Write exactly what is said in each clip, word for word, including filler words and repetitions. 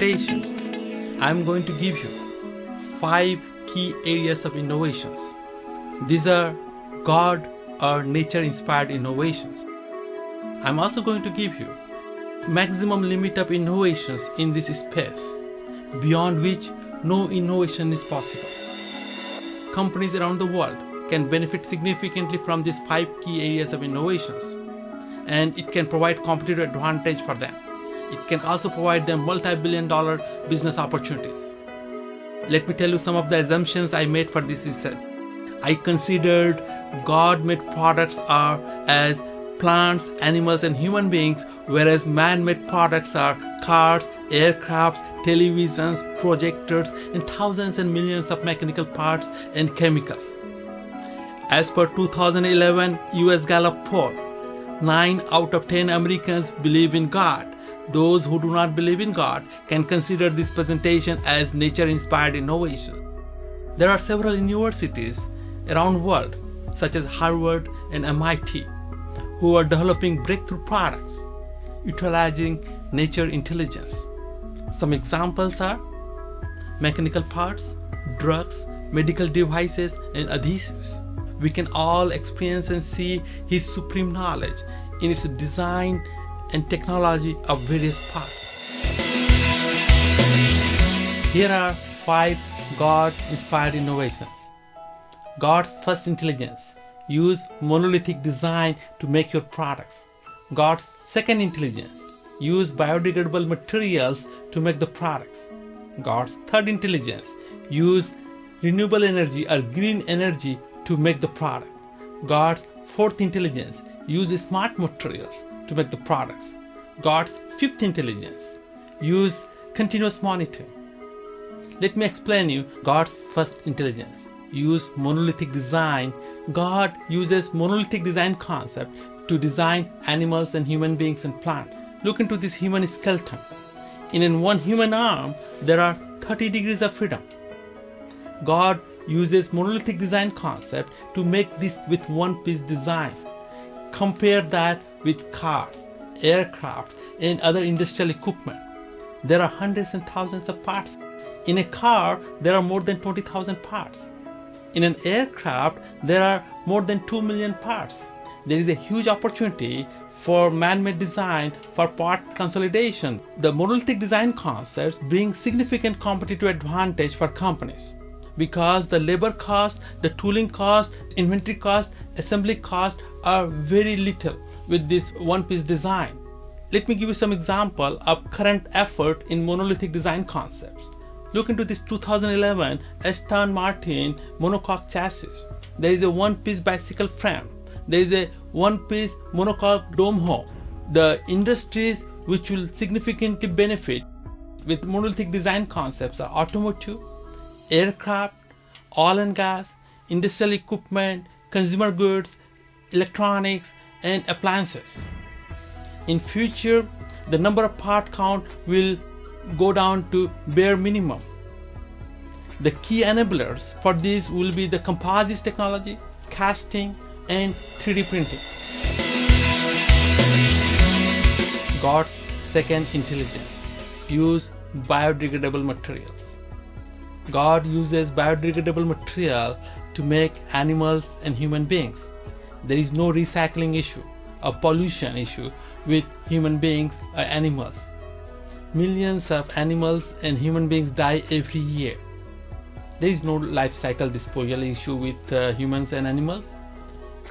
presentation, I'm going to give you five key areas of innovations. These are God or nature inspired innovations. I'm also going to give you maximum limit of innovations in this space, beyond which no innovation is possible. Companies around the world can benefit significantly from these five key areas of innovations, and it can provide competitive advantage for them. It can also provide them multi-billion dollar business opportunities. Let me tell you some of the assumptions I made for this research. I considered God-made products are as plants, animals, and human beings, whereas man-made products are cars, aircrafts, televisions, projectors, and thousands and millions of mechanical parts and chemicals. As per two thousand eleven U S Gallup poll, nine out of ten Americans believe in God. Those who do not believe in God can consider this presentation as nature-inspired innovation. There are several universities around the world, such as Harvard and M I T, who are developing breakthrough products utilizing nature intelligence. Some examples are mechanical parts, drugs, medical devices, and adhesives. We can all experience and see His supreme knowledge in its design and technology of various parts. Here are five God-inspired innovations. God's first intelligence. Use monolithic design to make your products. God's second intelligence. Use biodegradable materials to make the products. God's third intelligence. Use renewable energy or green energy to make the product. God's fourth intelligence. Use smart materials to make the products. God's fifth intelligence. Use continuous monitoring. Let me explain you God's first intelligence. Use monolithic design. God uses monolithic design concept to design animals and human beings and plants. Look into this human skeleton. In one human arm, there are thirty degrees of freedom. God uses monolithic design concept to make this with one-piece design. Compare that with cars, aircraft, and other industrial equipment. There are hundreds and thousands of parts. In a car, there are more than twenty thousand parts. In an aircraft, there are more than two million parts. There is a huge opportunity for man-made design for part consolidation. The monolithic design concepts bring significant competitive advantage for companies because the labor cost, the tooling cost, inventory cost, assembly cost are very little with this one-piece design. Let me give you some example of current effort in monolithic design concepts. Look into this two thousand eleven Aston Martin monocoque chassis. There is a one-piece bicycle frame. There is a one-piece monocoque dome hull. The industries which will significantly benefit with monolithic design concepts are automotive, aircraft, oil and gas, industrial equipment, consumer goods, electronics, and appliances. In future, the number of part count will go down to bare minimum. The key enablers for this will be the composites technology, casting, and three D printing. God's second intelligence. Use biodegradable materials. God uses biodegradable material to make animals and human beings. There is no recycling issue or pollution issue with human beings or animals. Millions of animals and human beings die every year. There is no life cycle disposal issue with uh, humans and animals.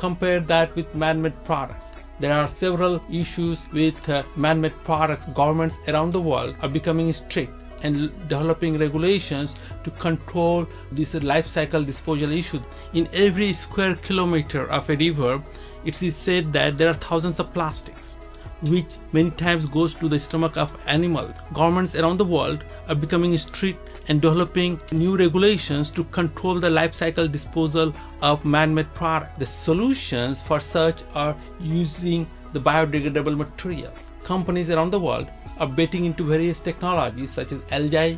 Compare that with man-made products. There are several issues with uh, man-made products. Governments around the world are becoming strict and developing regulations to control this life cycle disposal issue. In every square kilometer of a river, it is said that there are thousands of plastics, which many times goes to the stomach of animals. Governments around the world are becoming strict and developing new regulations to control the life cycle disposal of man-made products. The solutions for such are using the biodegradable materials. Companies around the world are betting into various technologies such as algae,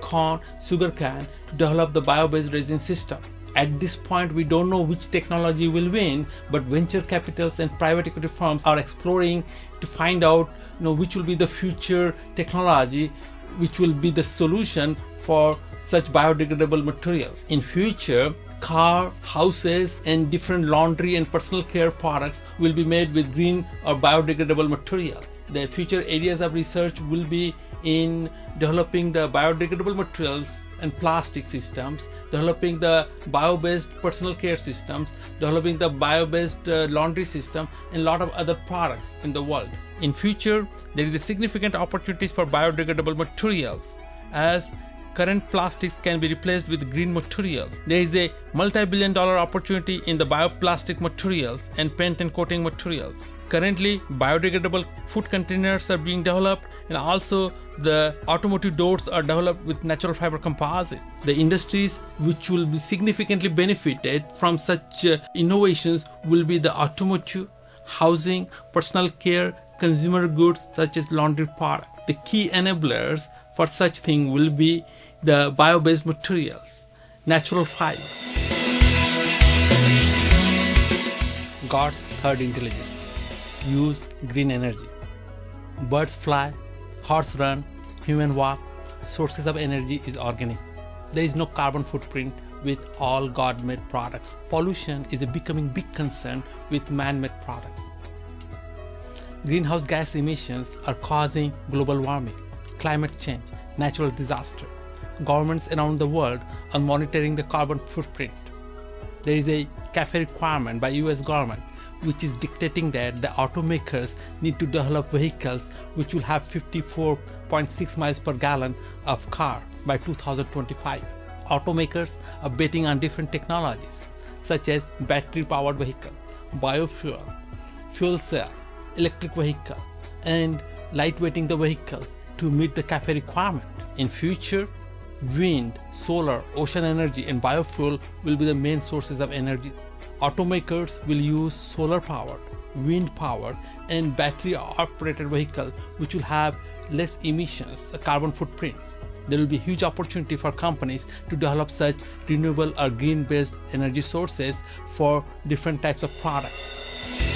corn, sugarcane to develop the bio-based resin system. At this point, we don't know which technology will win, but venture capitals and private equity firms are exploring to find out you know, which will be the future technology which will be the solution for such biodegradable materials. In future, car, houses, and different laundry and personal care products will be made with green or biodegradable material. The future areas of research will be in developing the biodegradable materials and plastic systems, developing the bio-based personal care systems, developing the bio-based uh, laundry system, and a lot of other products in the world. In future, there is a significant opportunities for biodegradable materials, as current plastics can be replaced with green material. There is a multi-billion dollar opportunity in the bioplastic materials and paint and coating materials. Currently, biodegradable food containers are being developed, and also the automotive doors are developed with natural fiber composite. The industries which will be significantly benefited from such uh, innovations will be the automotive, housing, personal care, consumer goods such as laundry products. The key enablers for such thing will be the bio-based materials, natural fiber. God's third intelligence. Use green energy. Birds fly, horse run, human walk. Sources of energy is organic. There is no carbon footprint with all God-made products. Pollution is a becoming big concern with man-made products. Greenhouse gas emissions are causing global warming, climate change, natural disaster. Governments around the world are monitoring the carbon footprint. There is a CAFE requirement by U S government which is dictating that the automakers need to develop vehicles which will have fifty-four point six miles per gallon of car by two thousand twenty-five. Automakers are betting on different technologies such as battery-powered vehicle, biofuel, fuel cell, electric vehicle, and lightweighting the vehicle to meet the CAFE requirement. In future, wind, solar, ocean energy, and biofuel will be the main sources of energy. Automakers will use solar powered, wind powered, and battery operated vehicle which will have less emissions, a carbon footprint. There will be huge opportunity for companies to develop such renewable or green based energy sources for different types of products.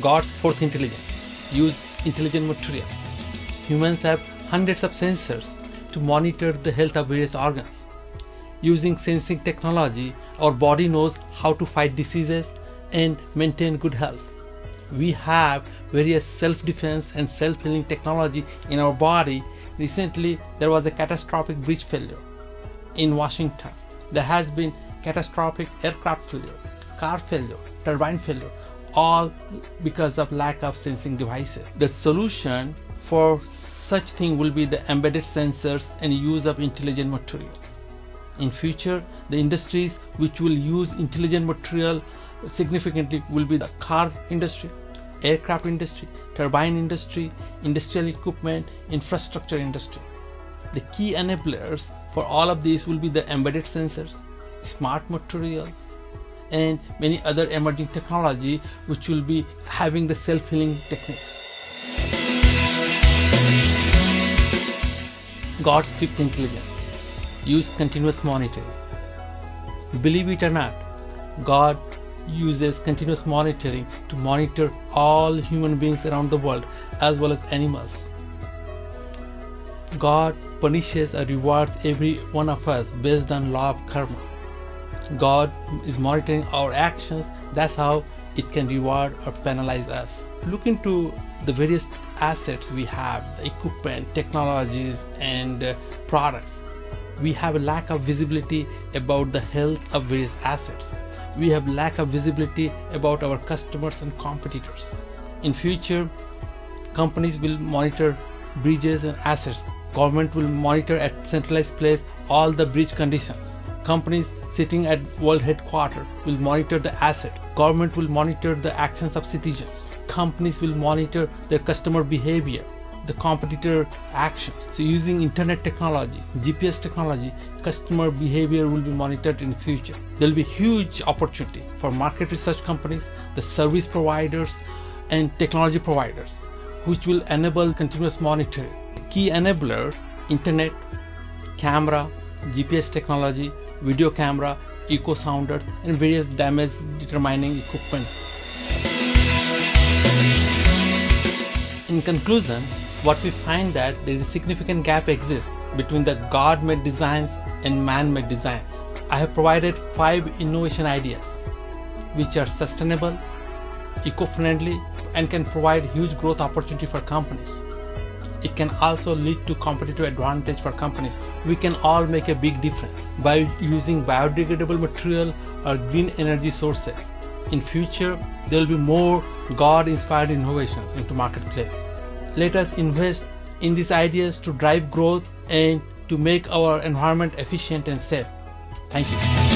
God's fourth intelligence. Use intelligent material. Humans have hundreds of sensors to monitor the health of various organs. Using sensing technology, our body knows how to fight diseases and maintain good health. We have various self-defense and self-healing technology in our body. Recently, there was a catastrophic bridge failure in Washington. There has been catastrophic aircraft failure, car failure, turbine failure, all because of lack of sensing devices. The solution for such thing will be the embedded sensors and use of intelligent materials. In future, the industries which will use intelligent material significantly will be the car industry, aircraft industry, turbine industry, industrial equipment, infrastructure industry. The key enablers for all of these will be the embedded sensors, smart materials, and many other emerging technology which will be having the self-healing techniques. God's fifth intelligence. Use continuous monitoring. Believe it or not, God uses continuous monitoring to monitor all human beings around the world as well as animals. God punishes or rewards every one of us based on law of karma. God is monitoring our actions. That's how it can reward or penalize us. Look into the various assets we have, the equipment, technologies, and uh, products. We have a lack of visibility about the health of various assets. We have lack of visibility about our customers and competitors. In future, companies will monitor bridges and assets. Government will monitor at centralized place all the bridge conditions. Companies sitting at world headquarters will monitor the asset. Government will monitor the actions of citizens. Companies will monitor their customer behavior, the competitor actions. So using internet technology, G P S technology, customer behavior will be monitored in the future. There will be huge opportunity for market research companies, the service providers, and technology providers, which will enable continuous monitoring. The key enabler, internet, camera, G P S technology, video camera, echo sounders, and various damage determining equipment. In conclusion, what we find that there is a significant gap exists between the God-made designs and man-made designs. I have provided five innovation ideas which are sustainable, eco-friendly, and can provide huge growth opportunity for companies. It can also lead to competitive advantage for companies. We can all make a big difference by using biodegradable material or green energy sources. In future, there will be more God-inspired innovations into marketplace. Let us invest in these ideas to drive growth and to make our environment efficient and safe. Thank you.